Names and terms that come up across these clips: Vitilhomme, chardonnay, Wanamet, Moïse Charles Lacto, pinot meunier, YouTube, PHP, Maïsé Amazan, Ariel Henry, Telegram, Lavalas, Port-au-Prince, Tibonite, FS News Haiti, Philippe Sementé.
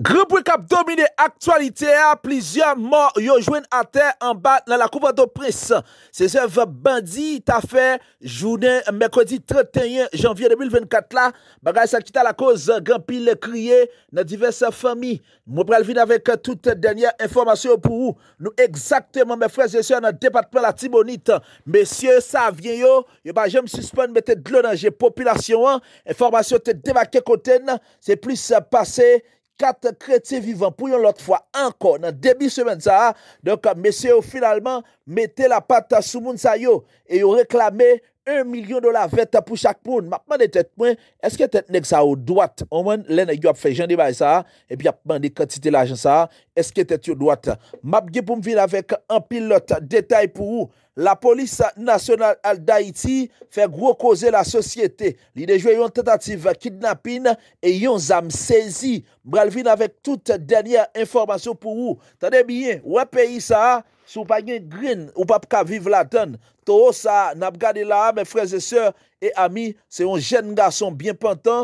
Groupe qui a dominé l'actualité, plusieurs morts ont joué à terre en bas dans la coupe de prince. Ces œuvres bandits t'a fait journée mercredi 31 janvier 2024 là. Bagay sa kita la cause, grand pile crié dans diverses familles. Moi pral vin avec toute dernière information pour vous. Nous exactement mes frères et sœurs dans le département la Tibonite. Messieurs, ça vient yo, yo pas jamais suspendre mettre de l'eau dans la population. Information te débarqué côté, c'est plus passé. 4 chrétiens vivants pour l'autre fois encore dans début semaine ça. Donc messieurs finalement mettez la patte sous moun sa yo et vous réclamez $1 million vête pour chaque moun. Maintenant des têtes moins est-ce que tête nèg ça au droite au moins les nèg yo a fait jande bay ça et puis a demandé quantité l'argent ça est-ce que tête yo droite. M'a gè pour me venir avec un pilote détail pour vous. La police nationale d'Haïti fait gros causer la société. L'idée jouer une tentative kidnapping et yon zam saisi. Bralvin avec toute dernière information pour vous. Tenez bien, ouais pays ça, sou pa gen green, ou pa ka vivre la donne. Toho ça, n'a gardé là, mes frères et sœurs et amis, c'est un jeune garçon bien portant,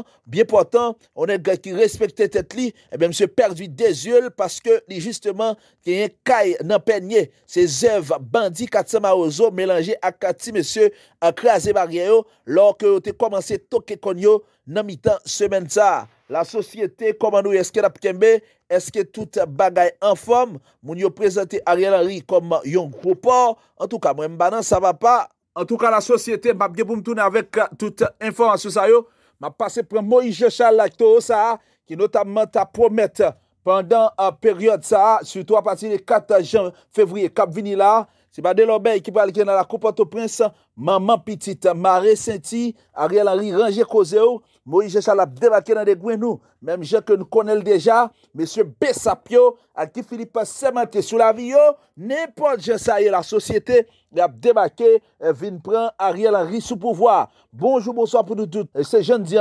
on est qui respecte tête li, et bien monsieur perdu des yeux parce que justement, il y a un caille nan peigné, ses œuvres bandits 400 marozo mélangé à Kati monsieur à craser barrière lors que tu commencé toquer konyo nan mi-temps semaine ça. La société, comment nous est-ce qu'elle a kembe, est-ce que toute bagaille en forme, moun yo présenté Ariel Henry comme yon gros porc, en tout cas moi m'banan ça va pas. En tout cas, la société, m'a bien pour me tourner avec toute information ça yo. M'a passé pour Moïse Charles Lacto ça, qui notamment t'a promettre pendant la période ça, surtout à partir du 4 février, cap vini là, c'est pas de l'obéi qui parle dans la coupe Port-au-Prince, maman petite, marée senti, Ariel Henry rangé causé ou, Moïse Charles a débarqué dans des gouins nous, même gens que nous connaissons déjà, monsieur Bessapio, à qui Philippe Sementé sous la vie, n'importe qui ça y est, la société, il a débarqué, vient prendre Ariel Henry sous pouvoir. Bonjour, bonsoir pour nous tous. Ces jeunes disent,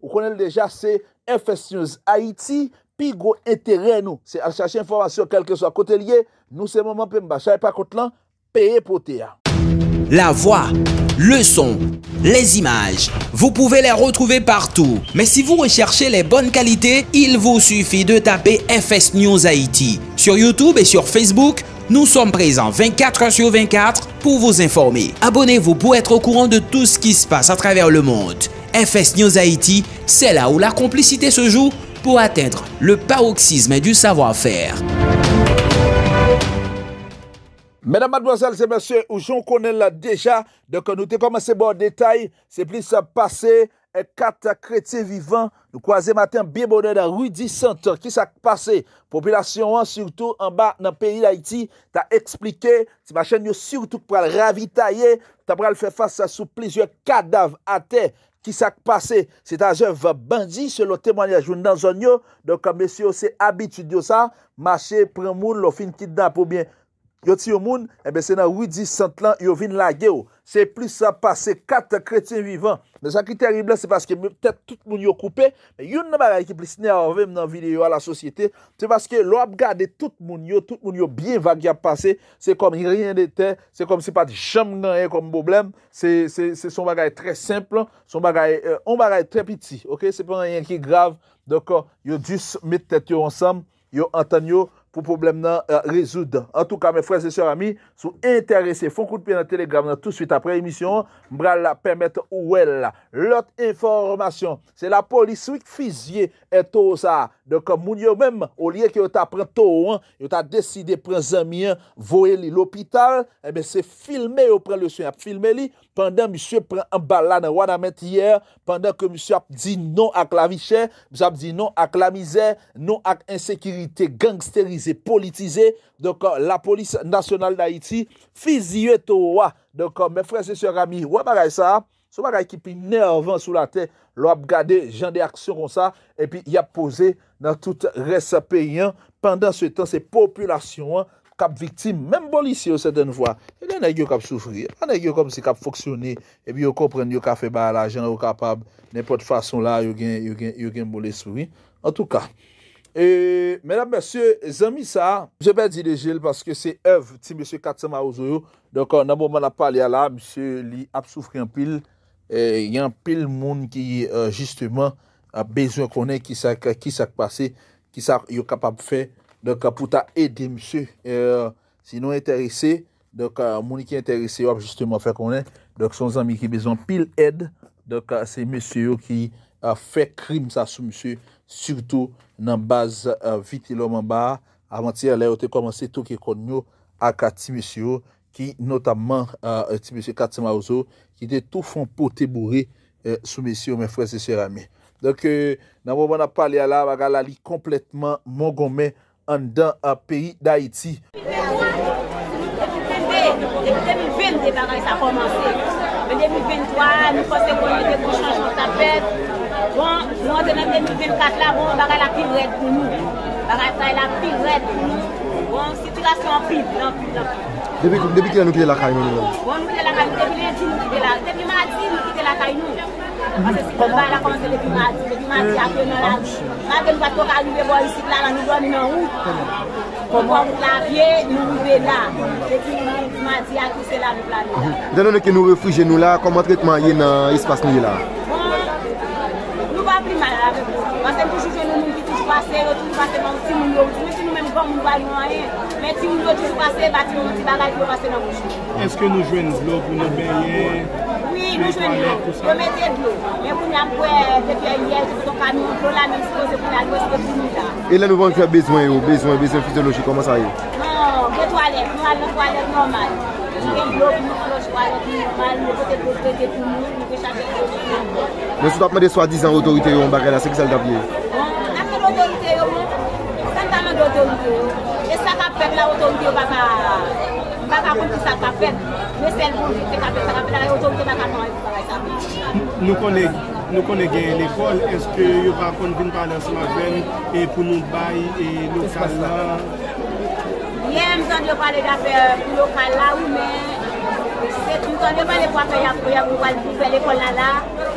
vous connaissez déjà, c'est FS News Haiti. Puis gros intérêt nous, c'est à chercher information quel que soit côté lié, nous c'est moment peu m'bachai pas contre là, payer pour terre. La voix, le son, les images, vous pouvez les retrouver partout. Mais si vous recherchez les bonnes qualités, il vous suffit de taper FS News Haiti. Sur YouTube et sur Facebook, nous sommes présents 24h/24 pour vous informer. Abonnez-vous pour être au courant de tout ce qui se passe à travers le monde. FS News Haiti, c'est là où la complicité se joue. Pour atteindre le paroxysme du savoir-faire. Mesdames, mademoiselles et messieurs, où j'en connais là déjà, donc nous te commencé bon détail, c'est plus passé 4 chrétiens vivants, nous croisons matin bien bonheur dans rue 10 qui s'est passé, population surtout en bas dans le pays d'Haïti, t'as expliqué, si ma chaîne surtout pour le ravitailler, t'as pour le faire face à sous plusieurs cadavres à terre. Qui s'est passé, c'est un œuvre bandit selon témoignage dans zone yo. Donc monsieur c'est habitude de ça marcher prend moun lo fin kidnap ou bien yo ti yo moun et ben c'est dans rue 10 là yo vinn laguer c'est plus ça passé 4 chrétiens vivants mais ça qui terrible c'est parce que peut-être tout moun yo coupé mais yon nan bagay qui plus nerveux dans vidéo à la société c'est parce que l'on regarde tout moun yo bien vague y a passé c'est comme rien n'était c'est comme si pas de jambe rien comme problème c'est son bagage très simple son bagage on bagage très petit OK c'est pas rien qui grave donc yo juste mettre tête yo ensemble yo entendre yo pour problème nan résoudre. En tout cas, mes frères et sœurs amis, sont intéressés, font coup de pied dans Telegram nan, tout de suite après émission, m'bral la permettre ou elle. L'autre information, c'est la police qui fusillé et tout ça. Donc moun yo même au lieu que yo t'a prend tout an, yo t'a décidé prendre zami an, voyer li l'hôpital, et ben c'est filmé yo prend le soin, filmer li pendant monsieur prend en balade dans Wanamet hier, pendant que monsieur a dit non à la vie chère, monsieur a dit non à la misère, non à insécurité gangstérisée politisé, donc la police nationale d'Haïti, fusillé tout. Donc mes frères et sœurs amis, ouais bagay ça, ce bagay qui est nerveux sous la tête, l'on a regardé genre d'action comme ça, et puis il a posé dans tout reste paysan. Pendant ce temps, ces populations cap victime, même policiers certaines fois, il y en a qui ont souffrir, il y en a qui ont comme si cap fonctionner, et puis ils comprennent, ils ont fait bah l'argent, ils capable n'importe façon là, ils ont bolé souri. En tout cas. Et, mesdames, messieurs, amis, ça, je vais dire de Gilles parce que c'est œuvre, si monsieur 400 maozo. Donc, dans le moment où on a parlé là, monsieur, il a souffert en pile. Il y a un pile de monde qui, justement, a besoin de connaître qui s'est passé, qui ça est capable de faire donc pour aider monsieur sinon intéressé donc mon qui est intéressé justement faire qu'on est donc son ami qui besoin pile aide donc c'est monsieur qui a fait crime ça sous monsieur surtout dans base Vitilhomme en bas avant-hier là on a commencé tout qui connu à Kati monsieur qui notamment petit monsieur Katimaozo qui était tout fond poté bourré sous monsieur mes frères et sœurs amis. Donc dans moment on a parlé là bagala li complètement mongomé en dans un pays d'Haïti. Depuis 2020 les bagages ça commencé. Mais depuis 2023 nous pensons qu'on était pour changer notre tapette. Bon, nous on est même depuis 2024 là bon bagala la pire raide pour nous. Bagala la pire raide pour nous. Bon, situation en pire, en pire, en pire. Depuis qu'il a nous quitté la caille, nous quitté la caille, depuis mardi, nous quitté la caille, nous. Parce que si on va la commencer depuis mardi, après nous la vie. Malgré nous pas arriver voir ici, là, nous dormons en route. Pour voir la vie, nous arrivons là. Depuis mardi, après c'est là, nous là. Dès que nous réfugions, nous là, comment traitement il y a dans l'espace nous là? Nous ne pas plus mal avec nous. Parce que toujours nous qui tous passés, nous passés dans le petit monde. Mais si nous toujours passer, nous passer dans le. Est-ce que nous jouons de l'eau pour nous baigner? Oui, nous jouons de l'eau. Nous mettons de l'eau. Mais pour nous, depuis hier, nous avons camion pour la même chose pour la grosse. Et là, nous avons besoin physiologique, comment ça y est? Non, des toilettes, nous avons des toilettes normales. Nous avons de l'eau, et ça qu'a fait l'autorité au papa contre ça qu'a fait mais c'est pour qui qu'a fait ça l'autorité pas ça nous connaît l'école. Est-ce que il va venir parler ensemble avec et pour nous bail et local là hier on parler d'affaires local là oui mais c'est tout on parler pour faire pour l'école là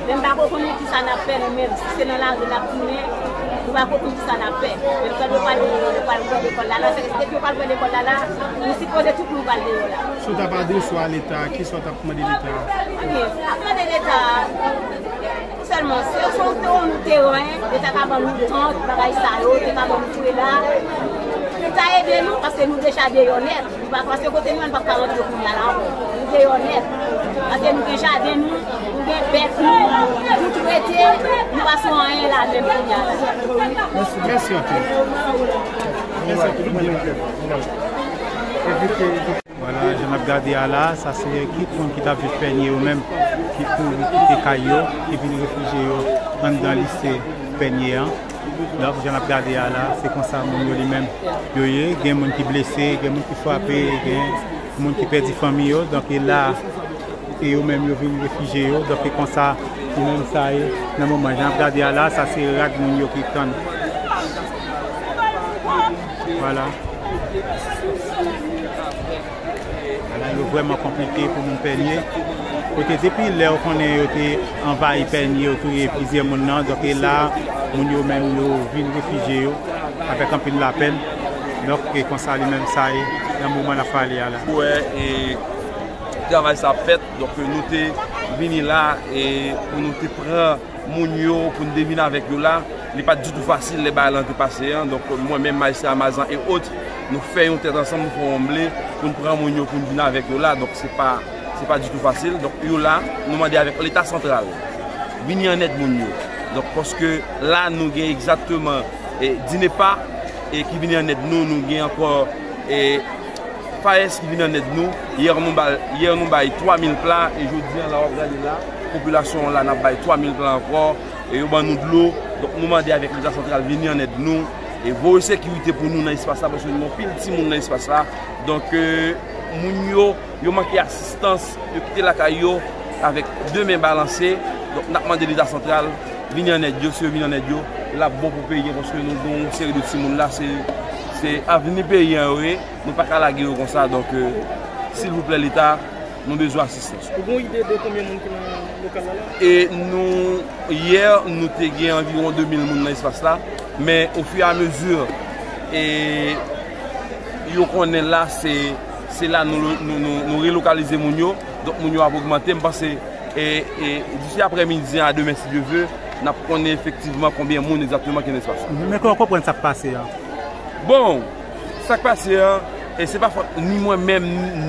même pas pour nous qui ça n'a fait même c'est dans la première. Nous ne pouvons pas tout ça la paix. Nous ne pouvons pas le l'école là. Nous ne pouvons pas l'école là. Nous supposons tout pour le l'école là. Si tu n'as pas dit soit l'État, qui soit à commander l'État? Commander l'État, seulement si on est au terrain, l'État va nous tendre, l'État va nous tuer là. L'État aide nous parce que nous déjà déhonnêtes. Parce que côté nous, on ne peut pas rentrer au commun là. Nous déhonnêtes. Parce que nous déjà déhonnêtes, nous déhonnêtes, nous traitons, nous passons à un là, même là. Merci à tous. Voilà, je m'ai regardé à là, ça c'est l'équipe qui t'a vu peigner eux-mêmes, qui pour quitter Caillot, qui vient réfugier dans le lycée peigner. Donc je m'ai regardé à là, c'est comme ça, mon lui-même. Il y a des gens qui sont blessés, des gens qui sont frappés, des gens qui perdent des familles. Donc là, et eux-mêmes, ils viennent réfugier. Donc c'est comme ça. Même ça, dans le moment, j'ai regardé là, ça c'est le rack mon qui tente. Voilà. C'est vraiment compliqué pour mon peigner. Depuis l'heure qu'on est envahi peigner, autour de plusieurs monde, donc là, mon yo même vient réfugier avec un peu de la peine. Donc, comme ça, même ça, dans le moment, on a parlé là. Ouais, et le travail ça fait, donc nous venir là et pour nous te prendre mon pour nous déminer avec nous là, il n'est pas du tout facile les balles de passer. Donc moi-même, Maïsé Amazan et autres, nous faisons tête ensemble, nous faisons embler pour nous prendre mon pour nous venir avec nous là. Donc c'est pas du tout facile. Donc nous là, nous demandons avec l'État central, venir en aide mon. Donc parce que là, nous avons exactement et dîner pas et qui vient en aide nous, nous avons encore et Paes qui vient en aide nous. Hier, nous avons 3000 plats et aujourd'hui, la population là n'a pas 3000 plats encore. Et nous avons de l'eau. Donc, nous demandons avec l'État central de venir en aide nous. Et vous avez sécurité pour nous dans l'espace là parce que nous avons pile de petits monde dans l'espace là. Donc, nous manquons d'assistance de quitter la caillou avec deux mains balancées. Donc, nous demandons à l'État central de venir en aide nous. Si vous venez en aide nous, là, bon pour payer parce que nous avons une série de petits monde là. C'est avenir pays, nous ne pas la guerre comme ça. Donc, s'il vous plaît, l'État, nous avons besoin d'assistance. Vous avez une idée de combien de monde qui est dans le et nous, hier, nous avons environ 2000 personnes dans l'espace là. Mais au fur et à mesure, et qu'on est là, c'est là nous relocalisons les gens. Donc, nous avons augmenté. Je pense que d'ici après-midi à demain, si Dieu veut, nous connaissons effectivement combien de monde exactement qui est l'espace. Mais comment comprendre ça qui passe? Bon, ça qui passe, et ce n'est pas ni moi-même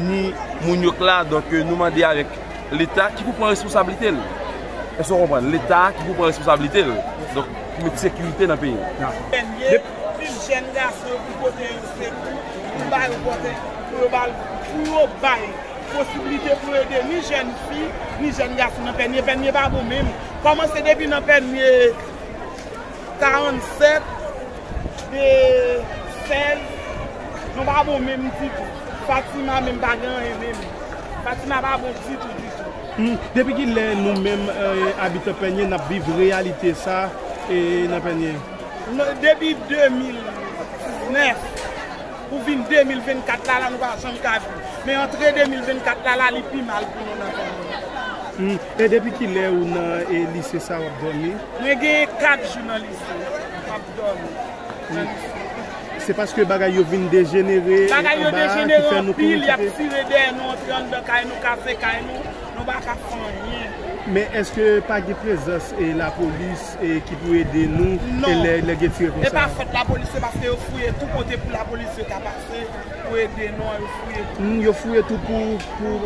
ni mon là, donc nous demandons avec l'État qui vous prend responsabilité. Est-ce qu'on comprend? L'État qui vous prend responsabilité. Donc, mettre sécurité dans le pays. Possibilité pour aider ni jeunes filles, ni jeunes garçons dans le panier, pas bon même. Commencez depuis dans le panier 47, de 16, non pas bon même du tout. Fatima même pas grand et même. Fatima pas bon du tout du tout. Depuis qu'il est nous-mêmes habitants panier, nous vivons réalité ça et dans le panier. Depuis 2009, pour 2024, là, nous avons changé de vie. Mais entre 2024, là, il est plus mal pour nous. Et depuis qu'il est où le lycée, ça va dormir? J'ai 4 jours dans le lycée. C'est parce que les bagailles viennent dégénérer. Les bagailles dégénérées en pile, il y a des sirènes, nous rentrons dans nos cafés, nous ne pouvons pas faire rien. Mais est-ce que pas de présence et la police et qui peut aider nous et les guettiers comme ça? Non, c'est pas la police, c'est parce que vous fouillez tout côté pour la police qui a passé, pour aider nous, vous fouillez tout. Vous fouillez tout pour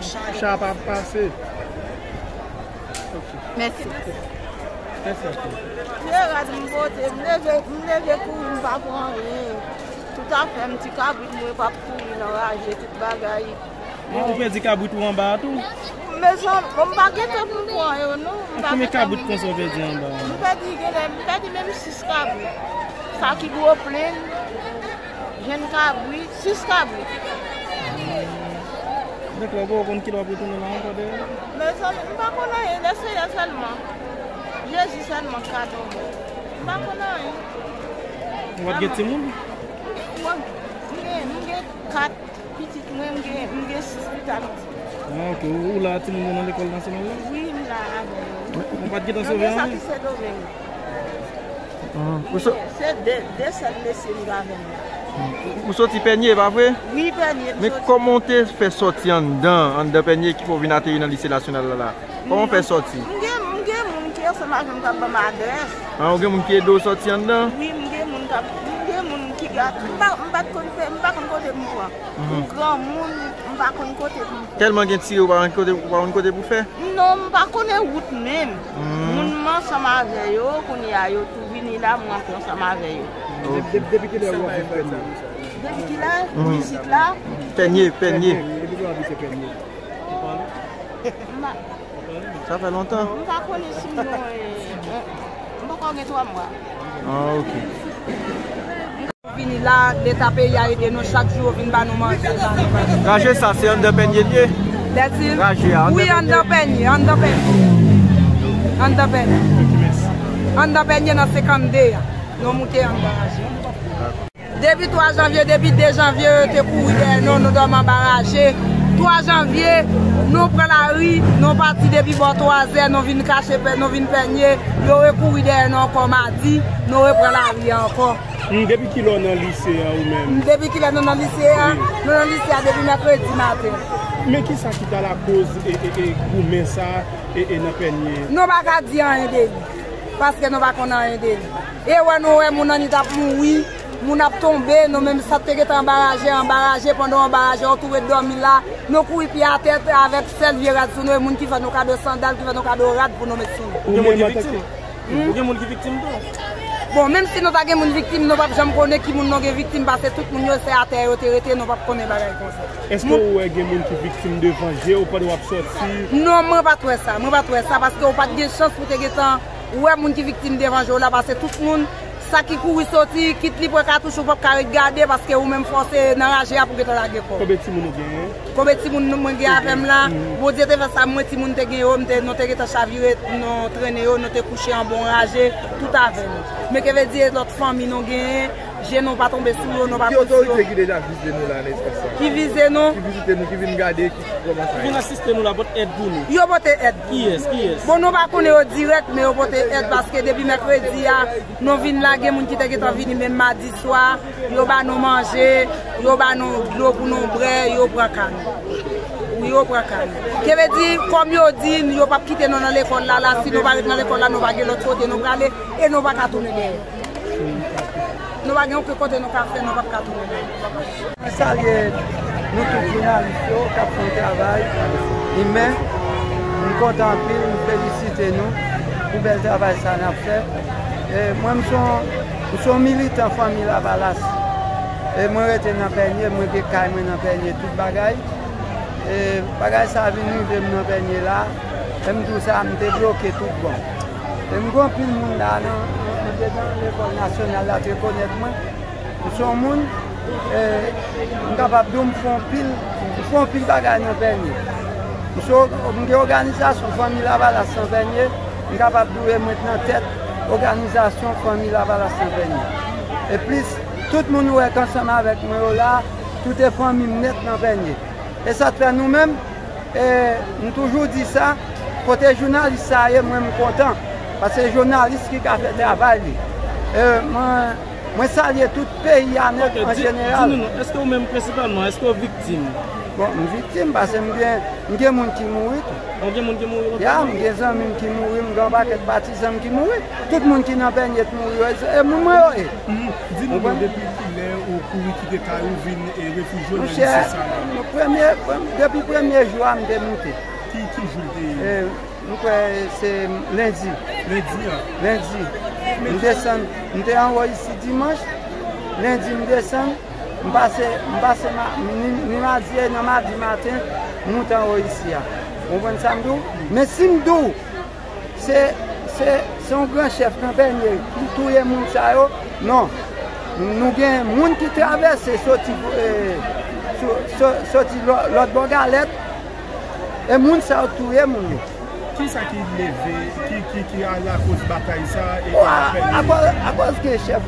ça pas passer. Merci. Merci. Tout à fait, un petit cabrit, je ne vais pas courir, enrager, toute bagaille. Vous pouvez dire cabrit ou en bas tout? Mais je ne vais pas être plus loin. Combien de cabouts de conservé en bas? Je vais dire même 6 cabouts. Ça qui doit plein, jeune cabouts, 6 cabouts. Donc, vous comprenez qui doit retourner là encore? Mais je ne vais pas connaître, laissez-le seulement. Jésus seulement, cadeau. Je ne vais pas connaître. Vous avez des gens? Oui, j'ai 4 petites, j'ai 6 petites. Ok, ou là, tout le monde dans l'école nationale? Oui, là. On va te guider dans ce verre? Non, mais ça, c'est dommage. C'est des salles laissées là. Vous sortez peigné, pas vrai? Oui, peigné. Mais comment tu fais sortir en dedans, en dedans peigné qu'il faut venir atterrir dans le lycée national là? Comment fait sortir? On a mon qui est d'eau sorti en dedans? Oui, mon qui garde. Tellement de tirs, vous ne pouvez pas vous faire? Non, je ne connais pas la route même. Je suis avec eux, je suis là, je suis avec eux. Depuis qu'il est là, depuis qu'il est là, il est là. Peigné, peigné. Ça fait longtemps? Je ne connais pas si je ne connais pas 3 mois. Ah, ok. Vini là, l'État pays a aidé nous chaque jour, vini pas nous manger. Rager ça, c'est un de peigné. Oui, un de peigné, un de peigné. Un de peigné. Un de peigné dans 52. Nous montons en barrage. Depuis 3 janvier, depuis 2 janvier, nous sommes embarrassés. 3 janvier, nous prenons la rue, nous partons depuis 3 heures, nous venons cacher, nous venons peigner, nous recourons derrière nous encore mardi, nous reprenons la rue encore. Depuis qu'il est dans le lycée ou même? Depuis qu'il est dans le lycée, nous dans le lycée depuis mercredi matin. Mais qui ça qui t'a la cause et gourmet ça et n'a peigné? Nous ne pas dire rien d'elle. Parce que nous ne pas qu'on a rien d'elle. Et ouais, nous ouais, mon ami t'a mouru, mon a tombé, nous même ça t'es embarrassé pendant embarrassé, on trouvait dormir là, nous courir pied à tête avec celle virade sur nous, mon qui fait nos cadeaux sandales, qui fait nos cadeaux rad pour nous mettre sur nous. Vous êtes victime? Vous êtes victime? Bon, même si nous avons une victime, nous ne pouvons jamais connaître qui est victime parce que tout le monde est à terre, nous ne pouvons pas connaître les choses comme ça. Est-ce que vous avez des gens qui sont victimes de venger ou pas de sortir? Non, je ne vais pas trouver ça. Je ne vais pas trouver ça parce que vous n'avez pas de chance pour que vous avez des gens qui sont victimes de venger parce que tout le monde, ça qui court et sorti, quitte les cartouches, vous ne pouvez pas regarder parce que vous-même forcé d'enrager pour que vous avez des gens. Combien de personnes vous avez? Combien de personnes vous avez avec là? Vous avez fait ça, vous avez des gens qui ont été chavirés, nous traînés, nous sommes couchés en bon rage, tout à fait. Mais que veut dire notre famille nous gagne, je n'ai pas tombé sous l'eau, nous pas tombé sous l'eau. Qui est déjà visé nous là, n'est-ce pas ça? Qui visait nous? Qui visite nous, qui vient garder, qui commence à. Qui vient assister nous là, votre aide pour nous? Yo votre aide. Qui est? Qui est? Bon, nous pas connaître direct, mais votre aide parce que depuis mercredi, nous venons là, des gens qui sont venus même mardi soir, yo ba nous manger, yo ba nous l'eau pour nous boire, yo prend canne. nous pour qui veut dire, comme nous dit, nous ne pouvons pas quitter l'école là, si nous ne pas dans l'école là, nous ne pas aller de l'autre côté, nous aller et nous ne pas tourner derrière. Nous ne allons pas côté, nous ne pas tourner. Salut, nous tous journalistes qui avons fait un travail humain, nous contempler, nous féliciter nous pour le travail que nous avons fait. Moi, je suis militant famille Lavalas. Et moi, je suis dans le panier, je suis dans le panier, tout le bagage. Et le bagage, ça venu de mon panier là. Et tout ça, je me débloqué tout bon. Et je suis plus le monde là, je suis dans l'école nationale là, très honnêtement. Je suis un monde, je suis capable de me faire pile bagage dans le panier. Je suis une organisation, famille Lavalas dans le panier. Je suis capable de me mettre en tête, organisation, famille Lavalas dans le panier. Et plus, tout le monde est ensemble avec moi là, toutes les familles net dans le panier. Et ça fait nous-mêmes, nous toujours dit ça, côté journaliste, ça y est, moi je suis content. Parce que les journalistes qui ont fait le travail. Moi, ça y est, tout le pays en général. Est-ce que vous-même, principalement, est-ce que vous êtes victime? Bon, je suis victime parce que je suis un homme qui mourit. Je suis un homme qui mourit. Je suis un homme qui mourit. Je suis un homme qui mourit. Tout le monde qui n'a pas de mourir. Et moi, je suis un homme qui mourit. Dis-moi, depuis qu'il est au courrier qui est carrément et réfugié dans le système. Depuis le premier jour, je suis monté. Qui joue c'est lundi. Lundi, hein? Lundi. Je suis envoyé ici dimanche. Lundi, je descends. Je passe mardi matin, je monte ici. Vous comprenez ça? Mais si je dis, c'est un grand chef campagne qui tout le monde. Non, nous avons des gens qui traversent et sortent l'autre bogalette. Et les gens sont tout le monde. Qui ça qui levé, qui a la cause bataille ça? À cause que chef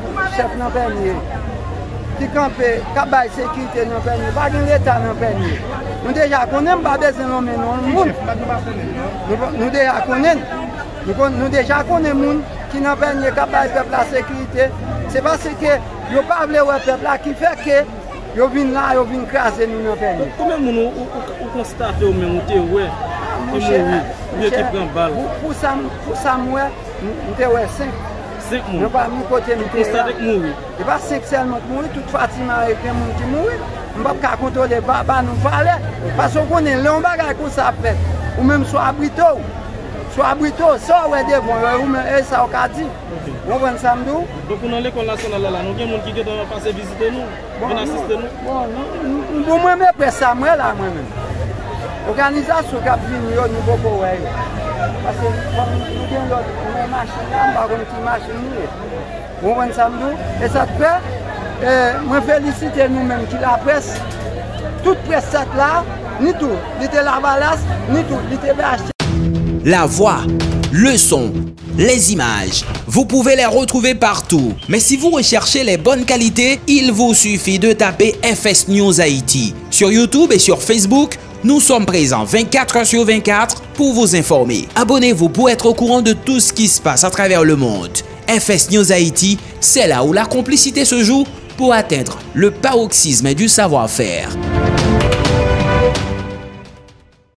campagne. Qui campait, qui a sécurité dans le pays, pas de l'État dans le pays. Nous déjà connaissons pas besoin de nommer le monde. Nous déjà connaissons. Nous déjà connaissons les gens qui n'ont pas de peuple la sécurité. C'est parce que nous ne parlons pas de peuple qui fait que nous venons là, nous venons craser nous dans le pays. Comment vous constatez au même temps que vous prend balle? Pour ça, moi, nous sommes 5. Nous n'avons pas mis côté de nous. Et pas seulement nous, toute Fatima avec les gens qui mourent. Nous ne pouvons pas contrôler les babas, nous parler. Parce qu'on est long bagage qu'on s'appelle. Ou même soit abrito. Soit abrito, ça ou est devant. Ou même ça ou qu'a dit. Nous avons samedi. Donc on a l'école nationale là. Nous avons des gens qui doivent passer visiter nous. Bon, nous. Bon, moi-même, après ça, moi là, moi-même. L'organisation qui a pris nous, nous ne pouvons pas voir. Parce que nous avons une machine là, nous avons une machine là. Vous comprenez ça? Et ça fait, je félicite nous-mêmes qui la presse, toute presse là, ni tout, ni la balasse, ni tout, ni BH. La voix, le son, les images, vous pouvez les retrouver partout. Mais si vous recherchez les bonnes qualités, il vous suffit de taper FS News Haiti. Sur YouTube et sur Facebook, nous sommes présents 24h/24 pour vous informer. Abonnez-vous pour être au courant de tout ce qui se passe à travers le monde. FS News Haiti, c'est là où la complicité se joue pour atteindre le paroxysme du savoir-faire.